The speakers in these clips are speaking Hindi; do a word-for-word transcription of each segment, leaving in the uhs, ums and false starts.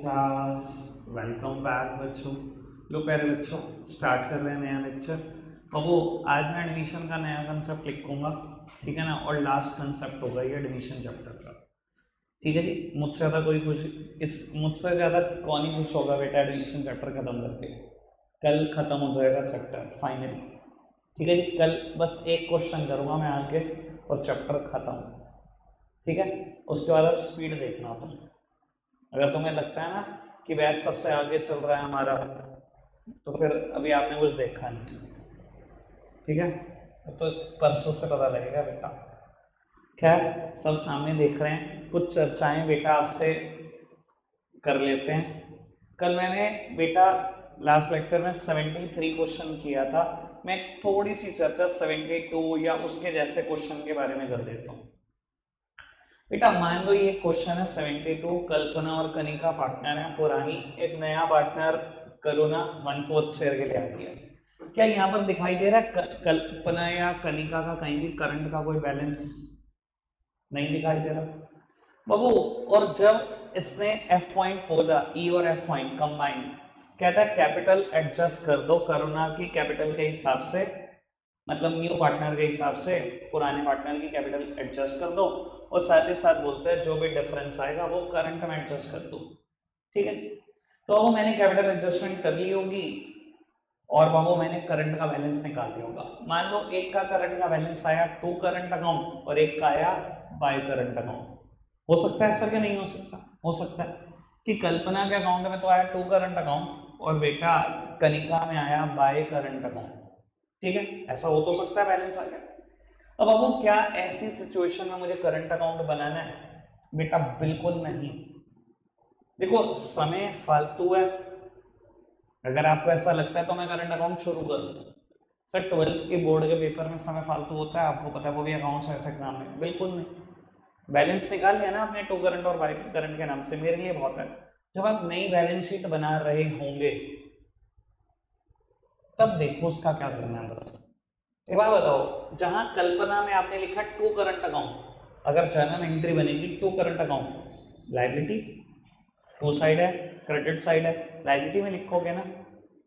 क्लास वेलकम बैक बच्चों। लो प्यारे बच्चों, स्टार्ट कर रहे हैं नया लेक्चर। अब वो आज मैं एडमिशन का नया कंसेप्ट लिखूंगा, ठीक है ना, और लास्ट कंसेप्ट होगा ये एडमिशन चैप्टर का, ठीक है जी। मुझसे ज़्यादा कोई खुश इस मुझसे ज़्यादा कौन ही खुश होगा बेटा एडमिशन चैप्टर ख़त्म करके। कल ख़त्म हो जाएगा चैप्टर फाइनली, ठीक है जी। कल बस एक क्वेश्चन करूँगा मैं आगे और चैप्टर ख़त्म, ठीक है। उसके बाद अब स्पीड देखना तुम, अगर तुम्हें लगता है ना कि बैच सबसे आगे चल रहा है हमारा, तो फिर अभी आपने कुछ देखा नहीं, ठीक है। तो परसों से पता लगेगा बेटा। खैर, सब सामने देख रहे हैं, कुछ चर्चाएं बेटा आपसे कर लेते हैं। कल मैंने बेटा लास्ट लेक्चर में तिहत्तर क्वेश्चन किया था। मैं थोड़ी सी चर्चा बहत्तर या उसके जैसे क्वेश्चन के बारे में कर देता हूँ बेटा। मान लो ये क्वेश्चन है बहत्तर, कल्पना और कनिका पार्टनर है पुरानी, एक नया पार्टनर करुणा वन फोर्थ शेयर के लिए आ गया। क्या यहाँ पर दिखाई दे रहा है कल्पना या कनिका का कहीं भी करंट का कोई बैलेंस नहीं दिखाई दे रहा बाबू। और जब इसने एफ पॉइंट खोला, ई और एफ पॉइंट कंबाइंड, कहता है कैपिटल एडजस्ट कर दो करुणा की कैपिटल के हिसाब से, मतलब न्यू पार्टनर के हिसाब से पुराने पार्टनर की कैपिटल एडजस्ट कर दो, और साथ ही साथ बोलते हैं जो भी डिफरेंस आएगा वो करंट में एडजस्ट कर दो, ठीक है। तो अब मैंने कैपिटल एडजस्टमेंट कर ली होगी और बाबू मैंने करंट का बैलेंस निकाल लिया होगा। मान लो एक का करंट का बैलेंस आया टू करंट अकाउंट और एक का आया बाय करंट अकाउंट। हो सकता है ऐसा क्या? नहीं हो सकता। हो सकता है कि कल्पना के अकाउंट में तो आया टू करंट अकाउंट और बेटा कनिका में आया बाय करंट अकाउंट, ठीक है। ऐसा हो तो सकता है, बैलेंस आ गया। अब बाबू क्या ऐसी सिचुएशन में मुझे करंट अकाउंट बनाना है? बेटा बिल्कुल नहीं। देखो समय फालतू है। अगर आपको ऐसा लगता है तो मैं करंट अकाउंट शुरू कर दूं। सर ट्वेल्थ के बोर्ड के पेपर में समय फालतू होता है, आपको पता है, वो भी अकाउंट्स ऐसे एग्जाम में। बिल्कुल नहीं। बैलेंस निकाल लिया ना आपने टू करंट और बाई करंट के नाम से, मेरे लिए बहुत है। जब आप नई बैलेंस शीट बना रहे होंगे तब देखो उसका क्या करना है। बस एक बार बताओ, जहां कल्पना में आपने लिखा टू करंट अकाउंट, अगर जर्नल एंट्री बनेगी to current account, liability to side है, क्रेडिट साइड है, लायबिलिटी में लिखोगे ना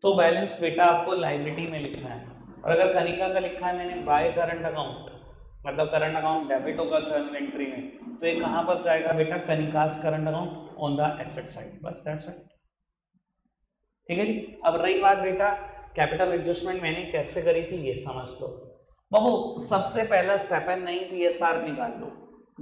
तो बैलेंस बेटा आपको लायबिलिटी में लिखना है। और अगर कनिका का लिखा है मैंने बाय करंट अकाउंट, मतलब करंट अकाउंट डेबिट होगा जर्नल एंट्री में, तो ये कहाँ पर जाएगा बेटा? कनिकास current account on the asset side. बस दैट्स इट, ठीक है जी। अब रही बात बेटा कैपिटल एडजस्टमेंट मैंने कैसे करी थी ये समझ लो बाबू। सबसे पहला स्टेप है नई पीएसआर निकाल लो,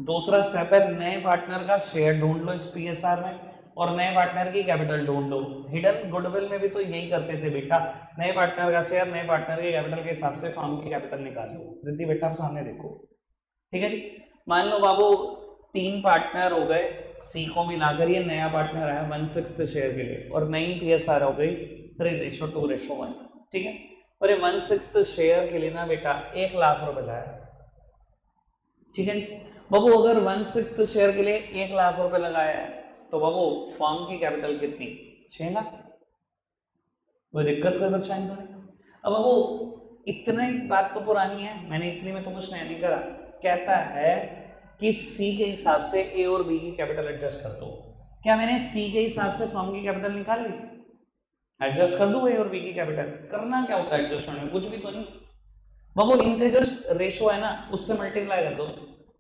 दूसरा स्टेप है नए पार्टनर का शेयर ढूंढ लो इस पीएसआर में और नए पार्टनर की कैपिटल ढूंढ लो। हिडन गुडविल में भी तो यही करते थे बेटा, नए पार्टनर का शेयर नए पार्टनर की कैपिटल के हिसाब से फॉर्म की कैपिटल निकाल लो। रिद्धि बेटा आप सामने देखो, ठीक है जी। मान लो बाबू तीन पार्टनर हो गए, सी को मिलाकर ये नया पार्टनर आया वन सिक्स्थ शेयर के लिए और नई पीएसआर हो गई three ratio two ratio one, ठीक है। और ये वन सिक्स्थ शेयर के लिए ना बेटा एक लाख रुपए लगाया, ठीक है बाबू। अगर वन सिक्स्थ शेयर के लिए एक लाख रुपए लगाया है तो बाबू फॉर्म की कैपिटल कितनी? छह लाख। कोई दिक्कत हुई परेशानी तो नहीं? अब बाबू इतना ही बात तो पुरानी है, मैंने इतनी में तो कुछ नहीं करा। कहता है कि सी के हिसाब से ए और बी की कैपिटल एडजस्ट कर दो। क्या मैंने सी के हिसाब से फॉर्म की कैपिटल निकाल ली? एडजस्ट कर दूं ए और बी की कैपिटल। करना क्या होता है एडजस्टमेंट में? कुछ भी तो नहीं बाबू, इनके जो रेशो है ना उससे मल्टीप्लाई कर दो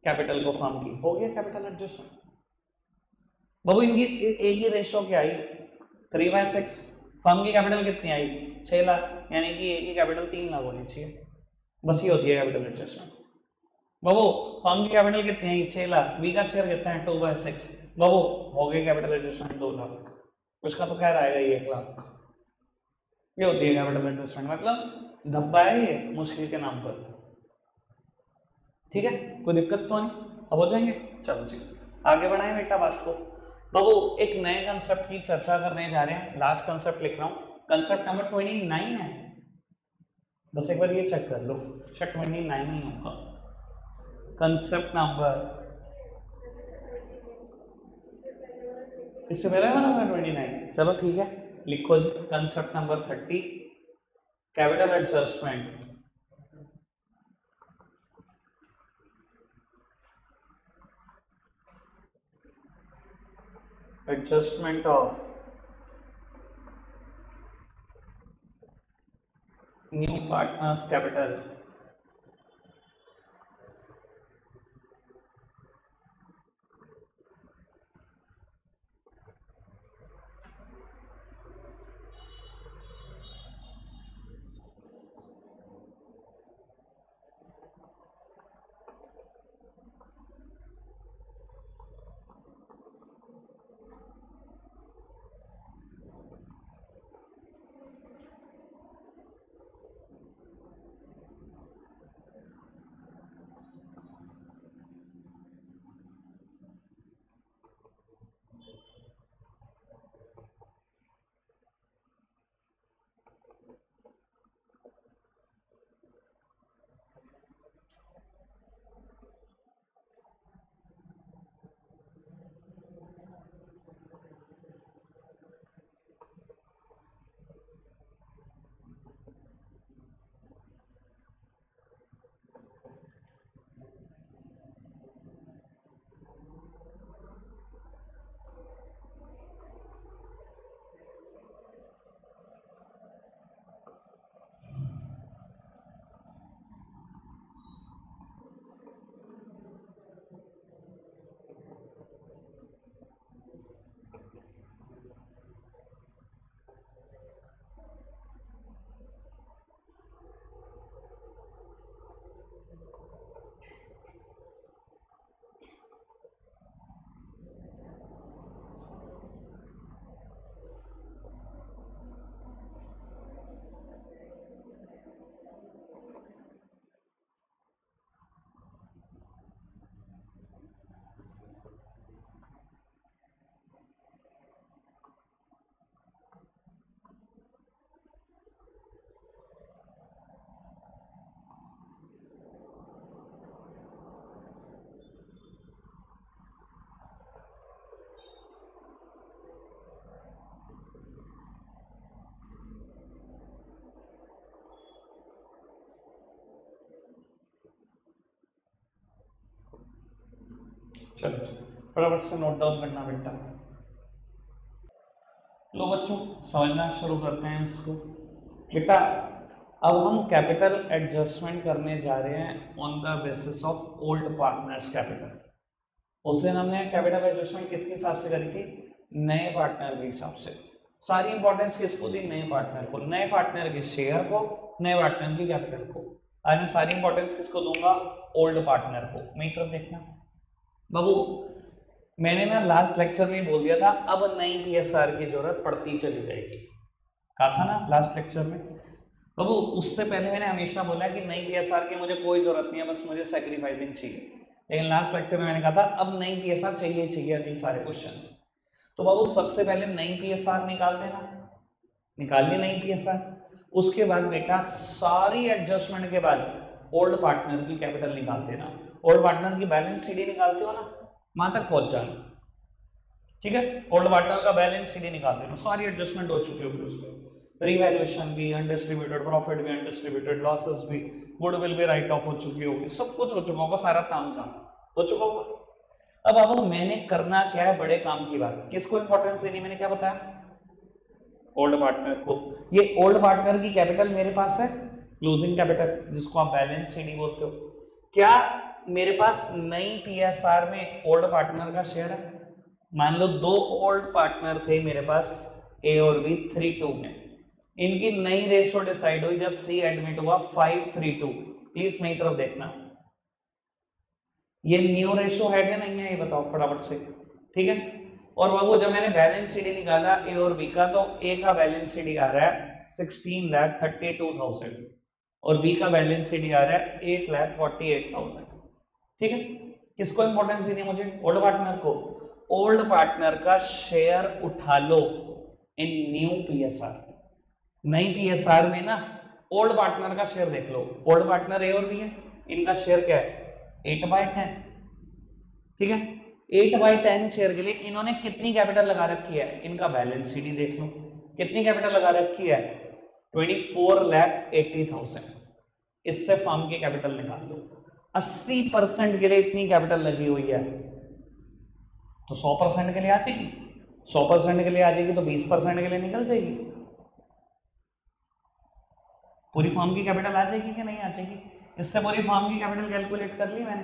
कैपिटल को फॉर्म की, हो गया कैपिटल एडजस्टमेंट बाबू। इनकी ए की रेशो क्या आई? Three by six. फॉर्म की कैपिटल कितनी आई? छह लाख, यानी कि ए की कैपिटल तीन लाख होनी चाहिए। बस ये होती है कैपिटल एडजस्टमेंट बाबू। फॉर्म की कैपिटल कितनी आई? छह लाख। बी का शेयर कितना है? To by six. बाबू हो गई कैपिटल एडजस्टमेंट दो लाख। उसका तो खैर आएगा ये एक लाख। ये होती है कैपिटल एडजस्टमेंट, मतलब धब्बा है ये मुश्किल के नाम पर, ठीक है। कोई दिक्कत तो नहीं? अब हो जाएंगे, चलो जी आगे बढ़ाएं बेटा बात को। बाबू एक नए कंसेप्ट की चर्चा करने जा रहे हैं, लास्ट कंसेप्ट लिख रहा हूँ। कंसेप्ट नंबर ट्वेंटी नाइन है, बस एक बार ये चेक कर लो। अच्छा ट्वेंटी नाइन ही होगा कंसेप्ट नंबर, इससे पहले बना ट्वेंटी नाइन। चलो ठीक है, लिखो जी concept number thirty, capital adjustment. adjustment of new partners capital बराबर से नोट डाउन करना बेटा। लो बच्चों समझना शुरू करते हैं इसको। बेटा अब हम कैपिटल एडजस्टमेंट करने जा रहे हैं on the basis of old partners capital. उस दिन हमने कैपिटल एडजस्टमेंट किसके हिसाब से करी थी? नए पार्टनर के हिसाब से। सारी इंपॉर्टेंस किसको दी? नए पार्टनर को, नए पार्टनर के शेयर को, नए पार्टनर की कैपिटल को। आज मैं सारी इंपॉर्टेंस किसको दूंगा? ओल्ड पार्टनर को। मेरी तरफ देखना बाबू, मैंने ना लास्ट लेक्चर में बोल दिया था अब नई पी एस आर की जरूरत पड़ती चली जाएगी, कहा था ना लास्ट लेक्चर में बाबू। उससे पहले मैंने हमेशा बोला कि नई पी एस आर की मुझे कोई जरूरत नहीं है, बस मुझे सेक्रीफाइसिंग चाहिए। लेकिन लास्ट लेक्चर में मैंने कहा था अब नई पी एस आर चाहिए चाहिए अगले सारे क्वेश्चन। तो बाबू सबसे पहले नई पी एस आर निकाल देना, निकाल ली नई पी एस आर। उसके बाद बेटा सारी एडजस्टमेंट के बाद ओल्ड पार्टनर की कैपिटल निकाल देना, ओल्ड पार्टनर की बैलेंस सीडी निकालते हो ना, वहां तक पहुंच जाना। ठीक है, ओल्ड पार्टनर का बैलेंस सीडी निकाल देना, सारी एडजस्टमेंट हो चुकी होगी उसमें। रिवैल्यूएशन भी, अनडिस्ट्रीब्यूटेड प्रॉफिट भी, अनडिस्ट्रीब्यूटेड लॉसेस भी, गुडविल भी राइट ऑफ हो चुकी होगी, सब कुछ हो चुका होगा, सारा काम जाम हो चुका होगा। अब अब मैंने करना क्या है? बड़े काम की बात, किसको इंपॉर्टेंस देनी मैंने क्या बताया? ओल्ड पार्टनर को। ये ओल्ड पार्टनर की कैपिटल मेरे पास है, क्लोजिंग कैपिटल जिसको आप बैलेंस सीडी बोलते हो। क्या मेरे पास नई पीएसआर में ओल्ड पार्टनर का शेयर है? मान लो दो ओल्ड पार्टनर थे मेरे पास ए और बी, थ्री टू में इनकी नई रेशियो डिसाइड हुई जब सी एडमिट हुआ फाइव थ्री टू। प्लीज मेरी तरफ देखना, ये न्यू रेशियो है क्या नहीं है ये बताओ फटाफट से। ठीक है, और बाबू जब मैंने बैलेंस सीडी निकाला ए और बी का, तो ए का बैलेंस सीडी आ रहा है sixteen lakh thirty two thousand और बी का बैलेंस सीडी आ रहा है eight lakh forty eight thousand. ठीक है, किसको इंपॉर्टेंस देनी है मुझे? ओल्ड पार्टनर को। ओल्ड पार्टनर का शेयर उठा लो इन न्यू पीएसआर। नई पीएसआर में ना ओल्ड पार्टनर का शेयर देख लो, ओल्ड पार्टनर ए और बी है, इनका शेयर क्या है? Eight by ten. ठीक है, एट बाई टेन शेयर के लिए इन्होंने कितनी कैपिटल लगा रखी है? इनका बैलेंस सीडी देख लो, कितनी कैपिटल लगा रखी है? Twenty four lakh eighty thousand. इससे फर्म की कैपिटल निकाल लो। अस्सी परसेंट के लिए इतनी कैपिटल लगी हुई है तो सौ परसेंट के लिए आ जाएगी। सौ परसेंट के लिए आ जाएगी तो बीस परसेंट के लिए निकल जाएगी, पूरी फर्म की कैपिटल आ जाएगी कि नहीं आ जाएगी। इससे पूरी फर्म की कैपिटल कैलकुलेट कर ली मैंने,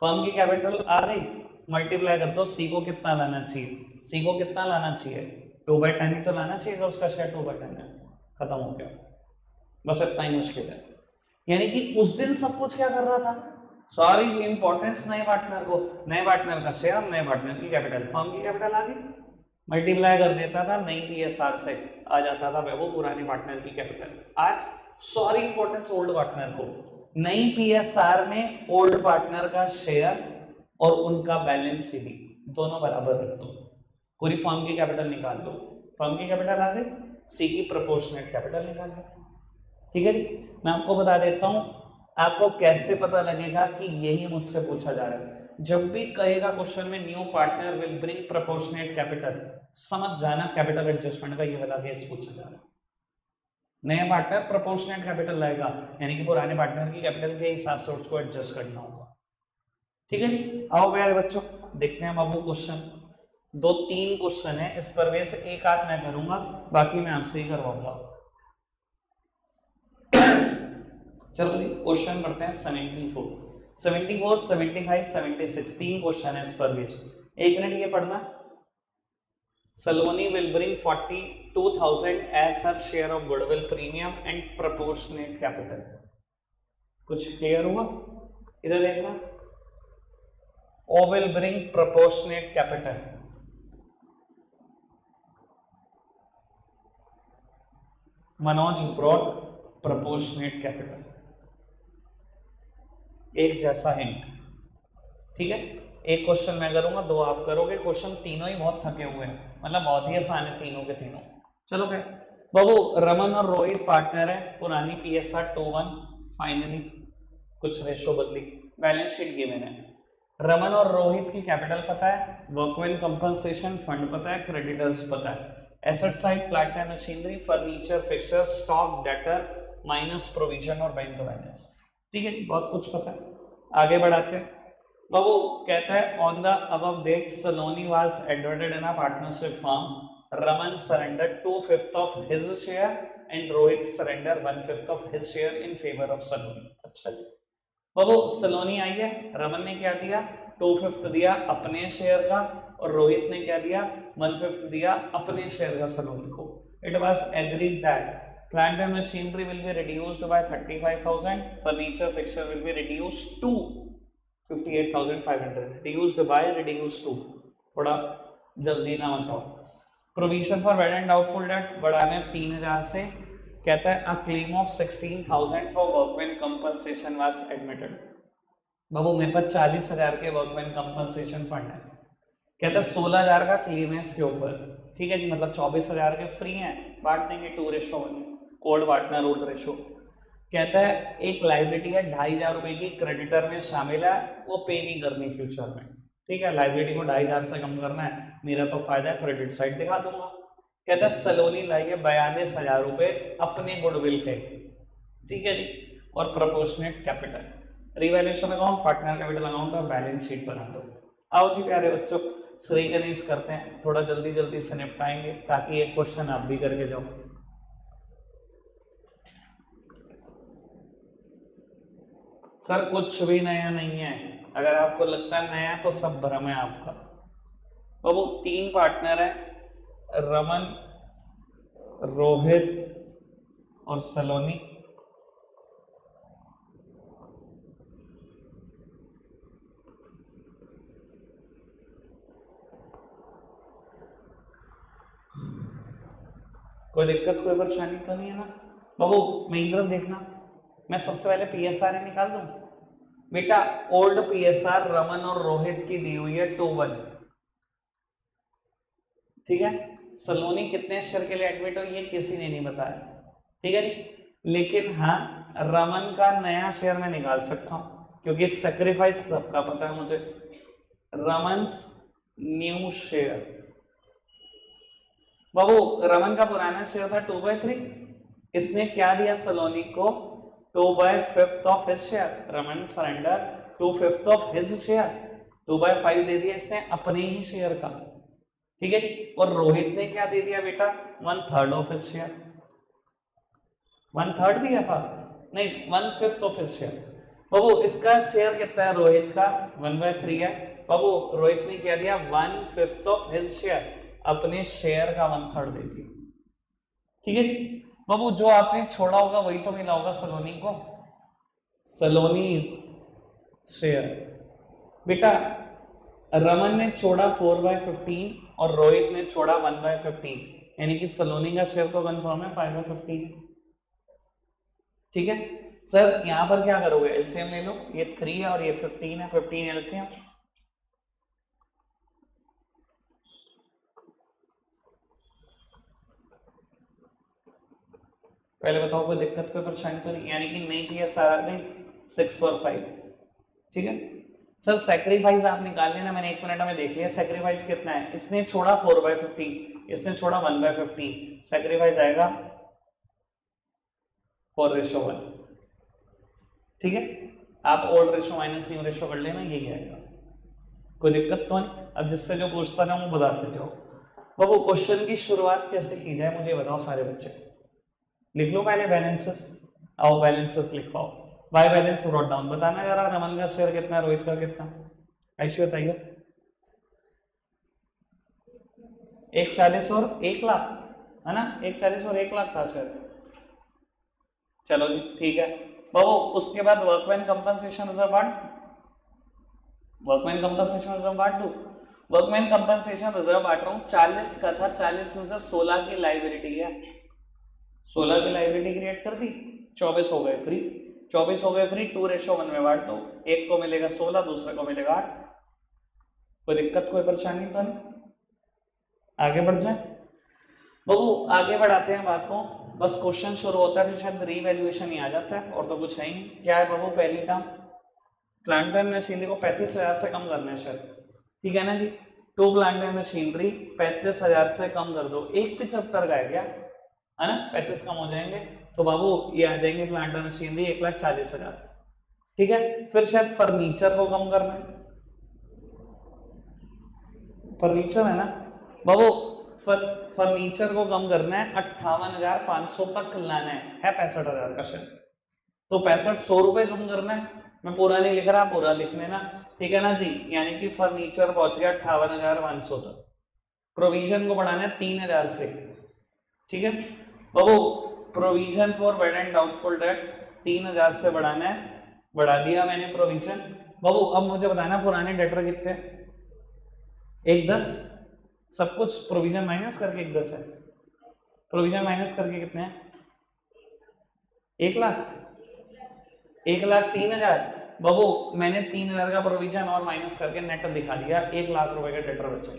फर्म की कैपिटल आ गई, मल्टीप्लाई कर दो। सी को कितना लाना चाहिए, सी को कितना लाना चाहिए, टू बाई टेन ही तो लाना चाहिए, तो उसका शेयर टू बाई टेन है, खत्म हो गया। बस इतना ही मुश्किल है, यानी कि उस दिन सब कुछ क्या कर रहा था, सॉरी इंपॉर्टेंस नए पार्टनर को, नए पार्टनर का शेयर, नए पार्टनर की कैपिटल, फर्म की कैपिटल आ गई, मल्टीप्लाई कर देता था नई पी एस आर से, आ जाता था वह वो पुराने पार्टनर की कैपिटल। आज सॉरी इंपॉर्टेंस ओल्ड पार्टनर को, नई पी एस आर में ओल्ड पार्टनर का शेयर और उनका बैलेंस सीडी दोनों बराबर रख दो, पूरी फर्म की कैपिटल निकाल दो, फर्म की कैपिटल आ गई, सी की प्रोपोर्शनेट कैपिटल निकाल दो। ठीक है जी, मैं आपको बता देता हूँ आपको कैसे पता लगेगा कि यही मुझसे पूछा जा रहा है। जब भी कहेगा क्वेश्चन में new partner will bring proportionate capital, समझ जाना कैपिटल एडजस्टमेंट का ये वाला केस पूछा जा रहा है। नया पार्टनर प्रोपोर्शनेट कैपिटल लाएगा, यानी कि पुराने पार्टनर की कैपिटल के हिसाब से उसको एडजस्ट करना होगा। ठीक है जी, आओ प्यारे बच्चों देखते हैं हम अब वो क्वेश्चन। दो तीन क्वेश्चन है, इस पर वेस्ट एक आध मैं करूंगा, बाकी मैं आपसे ही करवाऊंगा। चलो जी क्वेश्चन करते हैं seventy four, seventy four, seventy five, seventy six, तीन क्वेश्चन है इस पर बेस्ड। एक मिनट ये पढ़ना। Saloni will bring forty two thousand as her share of goodwill premium and proportionate capital. कुछ क्लियर हुआ? इधर देखना, ओ will bring proportionate capital, Manoj brought proportionate capital, एक जैसा हिंट। ठीक है, एक क्वेश्चन मैं करूंगा, दो आप करोगे। क्वेश्चन तीनों ही बहुत थके हुए हैं, मतलब बहुत ही आसान है तीनों के तीनों। चलो क्या बाबू, रमन और रोहित पार्टनर है, पुरानी P S R two one, finally कुछ रेशो बदली, बैलेंस शीट गिवन है। रमन और रोहित की कैपिटल पता है, वर्कमैन कंपनसेशन फंड पता है, क्रेडिटर्स पता है, asset side plant and machinery, furniture, fixture, stock, debtor, minus provision और बैंक बैलेंस। ठीक है, बहुत कुछ पता है। आगे बढ़ाते बाबू, कहता है on the above date Saloni was admitted in a partnership firm, Raman surrender two fifth of his share and Rohit surrender one fifth of his share in favour of Saloni. अच्छा जी बाबू, सलोनी आई है, रमन ने क्या दिया, टू फिफ्थ दिया अपने शेयर का, और रोहित ने क्या दिया, वन फिफ्थ दिया अपने शेयर का सलोनी को। It was agreed that plant and machinery will be reduced by thirty-five thousand, furniture fixture will be reduced to fifty-eight thousand five hundred, reduced by, reduced to, थोड़ा जल्दी ना मचाओ। provision for bad and doubtful debt बढ़ाने तीन हज़ार से, कहता है a claim of sixteen thousand for workmen compensation was admitted। बाबू मेरे पास चालीस हज़ार के workmen compensation fund है, कहता है सोलह हज़ार का claim है इसके ऊपर। ठीक है जी, मतलब चौबीस हज़ार के फ्री हैं, बांट देंगे two ratio one, old partner old ratio. कहता है एक लाइबिलिटी है ढाई हजार रुपए की, क्रेडिटर में शामिल है, वो पे नहीं करनी फ्यूचर में। ठीक है, लाइबिलिटी को ढाई हजार से कम करना है, मेरा तो फायदा है, क्रेडिट साइड दिखा दूंगा। कहता है सलोनी लाइए बयालीस हजार रुपए अपने गुडविल के। ठीक है जी, और proportionate capital, revaluation account, partner capital account और बैलेंस शीट बना दो। आओ जी प्यारे बच्चों श्रीगणेश करते हैं, थोड़ा जल्दी जल्दी से निपटाएंगे ताकि एक क्वेश्चन आप भी करके जाओ। सर कुछ भी नया नहीं है, अगर आपको लगता है नया तो सब भ्रम है आपका। बाबू तीन पार्टनर है, रमन, रोहित और सलोनी। कोई दिक्कत कोई परेशानी तो नहीं है ना बाबू? महेंद्र देखना, मैं सबसे पहले पी एस आर निकाल दूं। बेटा old P S R Raman और रोहित की दी हुई है टू वन। ठीक है, सलोनी कितने शेयर के लिए एडमिट हो ये किसी ने नहीं बताया। ठीक है जी, लेकिन हाँ रमन का नया शेयर मैं निकाल सकता हूँ क्योंकि सेक्रीफाइस सबका पता है मुझे। रमन न्यू शेयर, बाबू रमन का पुराना शेयर था टू बाई थ्री, इसने क्या दिया सलोनी को, two by fifth of his share, Raman surrender two fifth of his share, two by five दे दिया इसने अपने ही शेयर का। ठीक है। और रोहित ने क्या दे दिया बेटा, one third of his share, one third भी था नहीं, one fifth of his share. बाबू इसका शेयर कितना है रोहित का, वन बाय थ्री है। बाबू रोहित ने क्या दिया, one fifth of his share, अपने शेयर का वन थर्ड दे दिया। ठीक है बाबू, जो आपने छोड़ा होगा वही तो मिला होगा सलोनी को, सलोनीज शेयर। बेटा रमन ने छोड़ा फोर बाय फिफ्टीन और रोहित ने छोड़ा वन बाय फिफ्टीन, यानी कि सलोनी का शेयर तो कन्फर्म है फाइव बाय फिफ्टीन। ठीक है सर, यहाँ पर क्या करोगे, एलसीएम ले लो, ये थ्री है और ये फिफ्टीन है, फिफ्टीन एलसीएम। पहले बताओ कोई दिक्कत कोई परेशानी तो नहीं, यानी कि नहीं किया सारा नहीं, सिक्स फोर फाइव। ठीक है सर, सेक्रीफाइस आप निकाल लेना, मैंने एक मिनट में देख लिया सेक्रीफाइस कितना है। इसने छोड़ा फोर बाय फिफ्टीन, इसने छोड़ा वन बाय फिफ्टीन, सेक्रीफाइस आएगा फोर रेशो वन। ठीक है, आप old ratio minus new ratio कर लेना, यही आएगा, कोई दिक्कत तो नहीं। अब जिससे जो पूछता ना वो बताते जाओ। बाबू क्वेश्चन की शुरुआत कैसे की जाए मुझे बताओ सारे बच्चे। लिख लो पहले बैलेंसेस, आओ बैलेंसेस लिख पाओ, बाय बैलेंस ब्रॉट डाउन। बताना जरा रमन का शेयर कितना, रोहित का कितना, ऐसे बताइए। एक चालीस और एक लाख है ना, एक चालीस और एक लाख था शेयर। चलो जी ठीक है बाबू, उसके बाद वर्कमैन कंपनसेशन रिजर्व बांट, वर्कमैन कंपनसेशन रिजर्व बांट दो। वर्कमैन कंपनसेशन रिजर्व बांट रहा हूँ, चालीस का था, चालीस में से सोलह की लायबिलिटी है, सोलह की लायबिलिटी क्रिएट कर दी, चौबीस हो गए फ्री, चौबीस हो गए फ्री, टू रेशो वन में बांट दो, एक को मिलेगा सोलह, दूसरे को मिलेगा आठ। कोई दिक्कत कोई परेशानी तो नहीं, आगे बढ़ जाए बाबू, आगे बढ़ाते हैं बात को। बस क्वेश्चन शुरू होता है फिर शायद रीवैल्यूएशन ही आ जाता है, और तो कुछ है ही नहीं। क्या है बाबू, पहली टर्म प्लांट एंड मशीनरी को पैंतीस हजार से कम करना है शायद, ठीक है ना जी। टू प्लांट एंड मशीनरी पैंतीस हजार से कम कर दो, एक पिचहत्तर का है क्या, है ना, पैंतीस कम हो जाएंगे तो बाबू ये आ जाएंगे प्लांट एंड मशीनरी एक लाख चालीस हजार। ठीक है, फिर शायद फर्नीचर को कम करना है, फर्नीचर है ना बाबू, फर फर्नीचर को कम करना है, अट्ठावन हजार पांच सौ तक लाना है, है पैंसठ हजार का शेयर, तो पैंसठ सौ रुपए कम करना है। मैं पूरा नहीं लिख रहा, पूरा लिख लेना, ठीक है ना जी। यानी कि फर्नीचर पहुंच गया अट्ठावन हजार पांच सौ तक। प्रोविजन को बढ़ाना है तीन हजार से, ठीक है बाबू, provision for bad and doubtful debt तीन हजार से बढ़ाना है, बढ़ा दिया मैंने प्रोविजन। बाबू अब मुझे बताना पुराने डेटर कितने, एक दस, सब कुछ प्रोविजन माइनस करके एक दस है, प्रोविजन माइनस करके कितने हैं, एक लाख, एक लाख तीन हजार। बाबू मैंने तीन हजार का प्रोविजन और माइनस करके नेट दिखा दिया, एक लाख रुपए का डेटर बचा।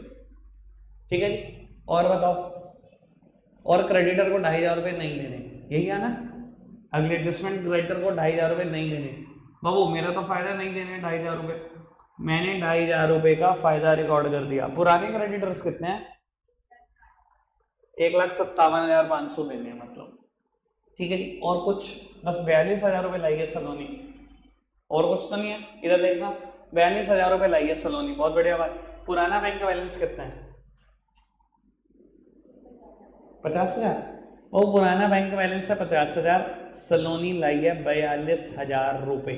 ठीक है जी, और बताओ, और क्रेडिटर को ढाई हजार रुपए नहीं देने, यही है ना, अगले एडजस्टमेंट क्रेडिटर को ढाई हजार रुपए नहीं देने। बाबू मेरा तो फायदा नहीं देने ढाई हजार रुपए, मैंने ढाई हजार रुपए का फायदा रिकॉर्ड कर दिया। पुराने क्रेडिटर्स कितने हैं, एक लाख सत्तावन हजार पांच सौ देने मतलब, ठीक है जी। और कुछ बस बयालीस हजार रुपए लाइए सलोनी, और कुछ तो नहीं है, इधर देखना बयालीस हजार रुपए लाइए सलोनी, बहुत बढ़िया बात। पुराना बैंक का बैलेंस कितना है, पचास हजार, वो पुराना बैंक का बैलेंस है पचास हजार, सलोनी लाइए बयालीस हजार रुपए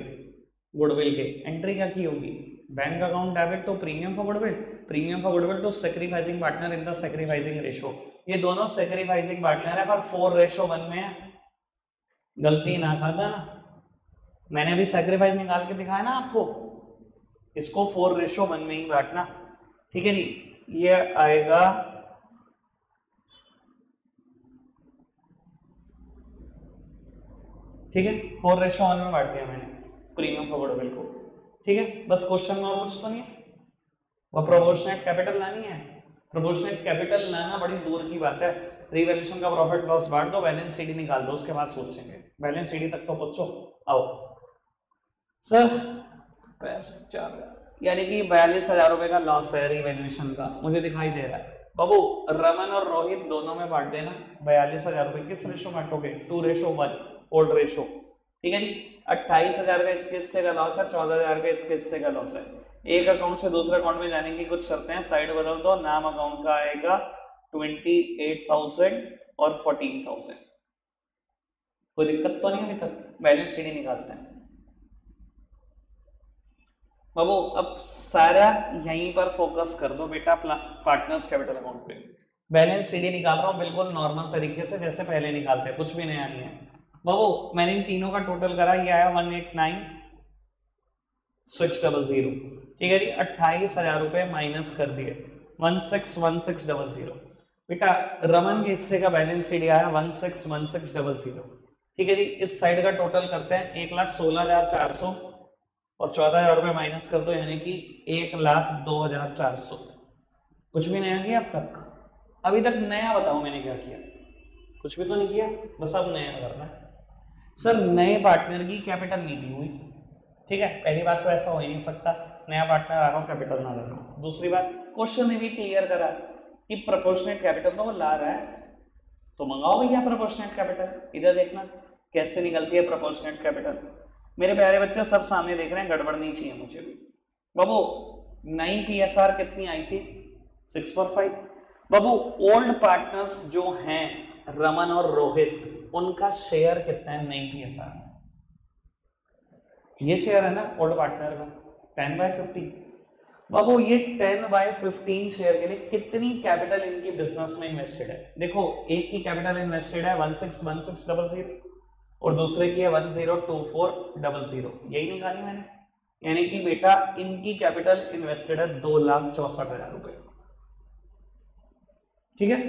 गुडविल के। एंट्री क्या की होगी, bank account debit to premium for goodwill, premium for goodwill to sacrificing partner in the sacrificing ratio, ये दोनों सैक्रिफाइसिंग पार्टनर है पर फोर रेशो वन में है, गलती ना खा जाना। मैंने अभी सैक्रिफाइस निकाल के दिखाया ना आपको, इसको फोर रेशो वन में ही बांटना, ठीक है जी। ये आएगा ठीक है, फोर रेशो वन में बांट दिया मैंने प्रीमियम फॉर गुडविल को, ठीक है। बस क्वेश्चन में और कुछ तो नहीं है, वह प्रोपोर्शनेट कैपिटल लानी है, प्रोपोर्शनेट कैपिटल लाना बड़ी दूर की बात है। रिवैल्यूएशन का प्रॉफिट लॉस बांट दो, बैलेंस सीडी निकाल दो, उसके बाद सोचेंगे, बैलेंस सीडी तक तो पहुंचो। आओ सर पैंसठ चार, यानी कि बयालीस हजार रुपए का लॉस है रिवैल्यूएशन का, मुझे दिखाई दे रहा है। बाबू रमन और रोहित दोनों में बांट देना बयालीस हजार रुपए, किस रेशो बांटोगे, two ratio one old ratio, ठीक है जी। अट्ठाईस हजार का इसके हिस्से का लॉस है, चौदह हजार का इसके हिस्से का लॉस है, एक अकाउंट से दूसरे अकाउंट में जाने की कुछ शर्तें हैं, साइड बदल दो। नाम अकाउंट का आएगा अट्ठाईस हज़ार और चौदह हज़ार। कोई दिक्कत तो नहीं है? दिक्कत बैलेंस शीट ही निकालते हैं बाबू। अब सारा यहीं पर फोकस कर दो बेटा, पार्टनर्स कैपिटल अकाउंट पे बैलेंस शीट निकाल रहा हूँ बिल्कुल नॉर्मल तरीके से जैसे पहले निकालते हैं, कुछ भी नया नहीं है बाबू। मैंने इन तीनों का टोटल करा, ये आया one eight nine six double zero, ठीक है जी। अट्ठाईस हजार रुपये माइनस कर दिए one six one six double zero. बेटा रमन के हिस्से का बैलेंस शीट आया one six one six double zero, ठीक है जी। इस साइड का टोटल करते हैं, एक लाख सोलह हजार चार सौ और चौदह हजार रुपये माइनस कर दो, यानी कि एक लाख दो हजार चार सौ। कुछ भी नया किया अब तक? अभी तक नया बताओ मैंने क्या किया, कुछ भी तो नहीं किया, बस अब नया करना है। सर नए पार्टनर की कैपिटल नहीं दी हुई, ठीक है। पहली बात तो ऐसा हो ही नहीं सकता, नया पार्टनर आ रहा हूँ कैपिटल ना दे रहा हूँ। दूसरी बात, क्वेश्चन ने भी क्लियर करा कि प्रोपोर्शनेट कैपिटल तो वो ला रहा है, तो मंगाओ भैया प्रोपोर्शनेट कैपिटल। इधर देखना कैसे निकलती है प्रोपोर्शनेट कैपिटल। मेरे प्यारे बच्चे सब सामने देख रहे हैं, गड़बड़ नहीं चाहिए मुझे भी बाबू। नई पी एस आर कितनी आई थी? Six four five. बाबू ओल्ड पार्टनर्स जो हैं रमन और रोहित, उनका शेयर कितना है नई पी एस आर में? ये शेयर है ना ओल्ड पार्टनर का टेन बाई फिफ्टीन। बाबू ये टेन बाई फिफ्टीन शेयर के लिए कितनी कैपिटल इनकी बिजनेस में इन्वेस्टेड है? देखो एक की कैपिटल इन्वेस्टेड है one six one six double zero और दूसरे की है one zero two four double zero. यही निकाली मैंने, यानी कि बेटा इनकी कैपिटल इन्वेस्टेड है दो लाख चौसठ हजार रुपए, ठीक है।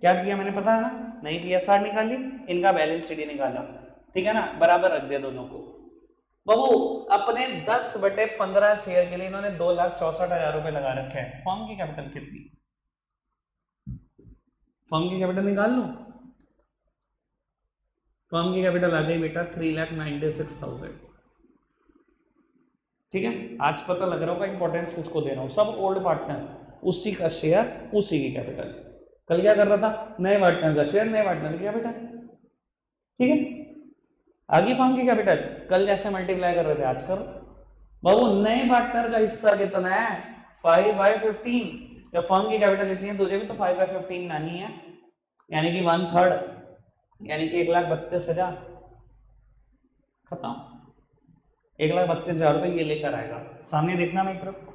क्या किया मैंने पता है ना, नई पी एस आर निकाली, इनका बैलेंस शीट निकाला, ठीक है ना, बराबर रख दिया दोनों को बाबू। अपने दस बटे पंद्रह शेयर के लिए इन्होंने दो लाख चौसठ हजार रुपए लगा रखे हैं। फॉर्म की कैपिटल कितनी? फॉर्म की कैपिटल निकाल लो। फर्म की कैपिटल आ गई बेटा three lakh ninety six thousand, ठीक है। आज पता लग रहा होगा इंपॉर्टेंस किसको दे रहा हूँ, सब ओल्ड पार्टनर, उसी का शेयर उसी की कैपिटल। कल क्या कर रहा था? नए पार्टनर का शेयर नए पार्टनर की कैपिटल, ठीक है। आगे फर्म की कैपिटल कल जैसे मल्टीप्लाई कर रहे थे आज करो बाबू। नए पार्टनर का हिस्सा कितना है? Five by fifteen. या फर्म की कैपिटल इतनी है, तुझे भी तो फाइव बाई फिफ्टीन लानी है, यानी कि वन थर्ड, यानी कि एक लाख बत्तीस हजार। खत्म। एक लाख बत्तीस हजार रुपये ये लेकर आएगा, सामने देखना मेरी तरफ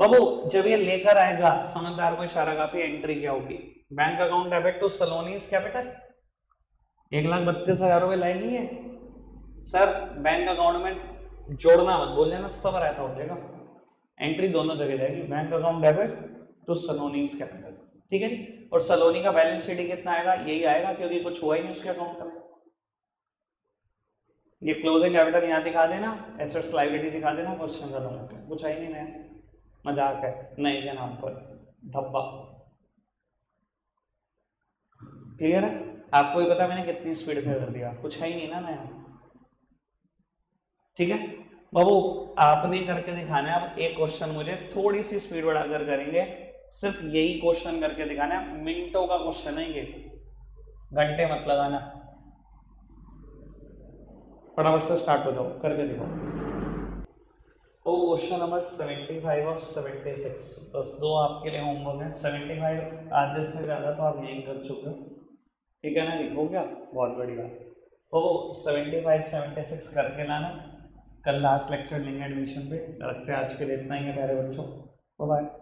बाबू। जब ये लेकर आएगा, समझदार को इशारा काफी, एंट्री क्या होगी? Bank account debit to Saloni's capital. एक लाख बत्तीस हजार रुपये लाएगी है। सर बैंक अकाउंट में जोड़ना मत बोल देना, सब रहता हो जाएगा, एंट्री दोनों जगह जाएगी। Bank account debit to Saloni's capital, ठीक है। और सलोनी का बैलेंस शीट कितना आएगा? यही आएगा, क्योंकि कुछ हुआ ही नहीं उसके अकाउंट में। ये क्लोजिंग कैपिटल यहाँ दिखा देना, एसेट्स लायबिलिटी दिखा देना, क्वेश्चन खत्म होता है। कुछ आई नहीं नया, मजाक है नहीं के नाम पर धब्बा। क्लियर है? आपको ये पता मैंने कितनी स्पीड से कर दिया, कुछ है ही नहीं ना नया, ठीक है बाबू। आपने करके दिखाना है। अब एक क्वेश्चन मुझे थोड़ी सी स्पीड बढ़ाकर करेंगे, सिर्फ यही क्वेश्चन करके दिखाना है। मिनटों का क्वेश्चन है ये, घंटे मत लगाना। फटाफट से स्टार्ट हो जाओ, करके दिखाओ। क्वेश्चन नंबर सेवेंटी फाइव और सेवेंटी सिक्स, बस दो आपके लिए होमवर्क है। सेवेंटी फाइव आधे से ज़्यादा तो आप यही कर चुके हो, ठीक है ना, हो गया, बहुत बड़ी बात। ओ सेवेंटी फाइव सेवेंटी सिक्स करके लाना। कल लास्ट लेक्चर लेंगे एडमिशन पे, रखते हैं आज के लिए इतना ही है प्यारे बच्चों, बाय।